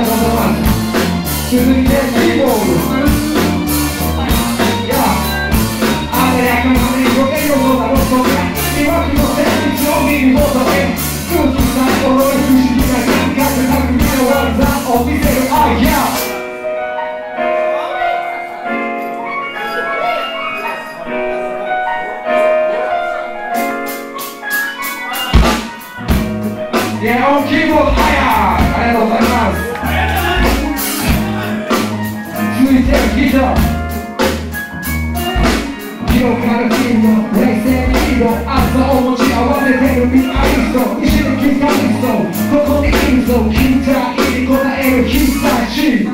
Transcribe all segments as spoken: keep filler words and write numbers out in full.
I belong to the dead people. Yeah, I can act on the people, they don't know I don't know that. They want to go there, they show me the most of it. Don't you stop for all you should be like that. Got to have to be the one that all these things are, yeah. Yeah, on keyboard, higher! I don't know, I don't know. Shoot it, guitar. You don't gotta feel no, they say you don't. I saw all the I want to take a beat, I think so. You shouldn't keep talking so. Go on the game, so. Keep trying, it's gonna air, keep that shit.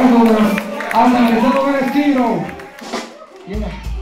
Allora, allora, sono Valentino! Yeah.